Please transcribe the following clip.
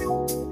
Wow.